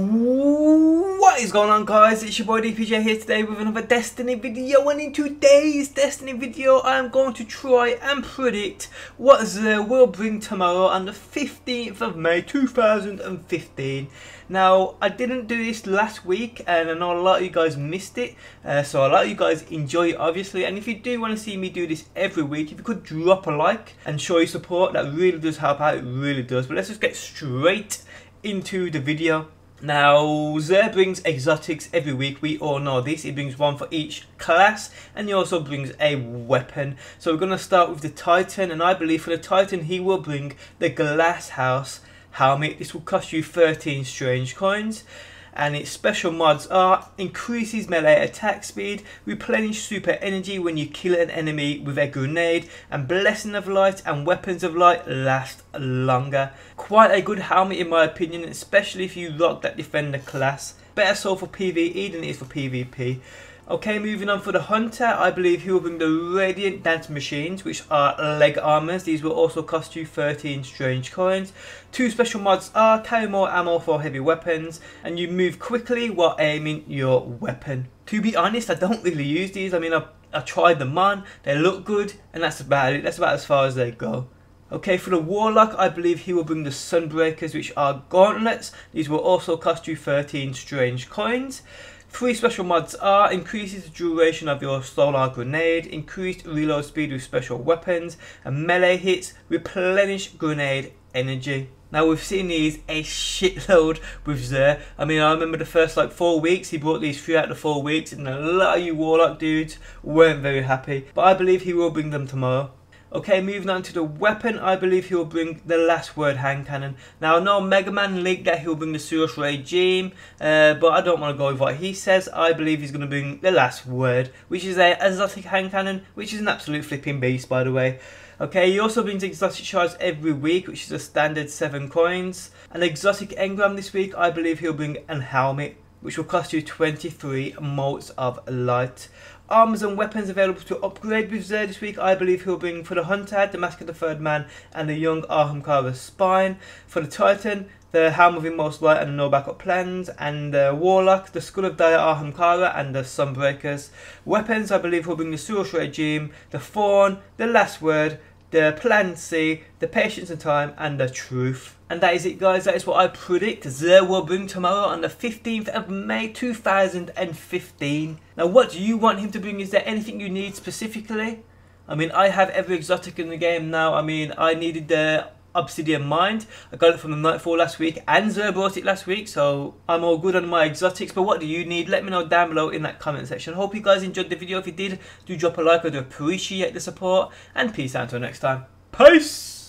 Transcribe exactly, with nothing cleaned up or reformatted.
What is going on, guys? It's your boy D P J here today with another Destiny video, and in today's Destiny video I am going to try and predict what Xur will bring tomorrow on the fifteenth of May two thousand fifteen. Now, I didn't do this last week and I know a lot of you guys missed it, uh, so a lot of you guys enjoy it obviously, and if you do want to see me do this every week, if you could drop a like and show your support, that really does help out, it really does. But let's just get straight into the video. Now, Xur brings exotics every week, we all know this. He brings one for each class and he also brings a weapon. So we're going to start with the Titan, and I believe for the Titan he will bring the Glasshouse helmet. This will cost you thirteen strange coins, and its special mods are: increases melee attack speed, replenish super energy when you kill an enemy with a grenade, and blessing of light and weapons of light last longer. Quite a good helmet in my opinion, especially if you rock that defender class. Better so for PvE than it is for PvP. Okay, moving on for the Hunter, I believe he will bring the Radiant Dance Machines, which are leg armors. These will also cost you thirteen strange coins. Two special mods are: carry more ammo for heavy weapons, and you move quickly while aiming your weapon. To be honest, I don't really use these. I mean, I, I tried them on, they look good, and that's about it. That's about as far as they go. Okay, for the Warlock, I believe he will bring the Sunbreakers, which are gauntlets. These will also cost you thirteen strange coins. Three special mods are: increases the duration of your solar grenade, increased reload speed with special weapons, and melee hits, replenish grenade energy. Now, we've seen these a shitload with Xur. I mean, I remember the first like four weeks, he brought these three out of the four weeks, and a lot of you Warlock dudes weren't very happy, but I believe he will bring them tomorrow. Okay, moving on to the weapon, I believe he will bring the Last Word hand cannon. Now, I know Mega Man leaked that he will bring the Suros Regime, uh, but I don't want to go with what he says. I believe he's going to bring the Last Word, which is a exotic hand cannon, which is an absolute flipping beast, by the way. Okay, he also brings Exotic Shards every week, which is a standard seven coins. An exotic engram this week, I believe he'll bring an helmet, which will cost you twenty-three motes of light. Arms and weapons available to upgrade with Xur this week, I believe he'll bring for the Hunter the Mask of the Third Man and the Young Ahamkara Spine. For the Titan, the Helm of the Most Light and the No Backup Plans. And the Warlock, the Skull of Dire Ahamkara and the Sunbreakers. Weapons, I believe he'll bring the Suros Regime, the Thorn, the Last Word, the Plan C, the Patience and Time, and the Truth. And that is it, guys. That is what I predict Xur will bring tomorrow on the fifteenth of May two thousand fifteen. Now, what do you want him to bring? Is there anything you need specifically? I mean, I have every exotic in the game now. I mean, I needed the Obsidian Mind. I got it from the Nightfall last week, and Xur bought it last week, so I'm all good on my exotics. But what do you need? Let me know down below in that comment section. Hope you guys enjoyed the video. If you did, do drop a like. I do appreciate the support, and peace out until next time. Peace!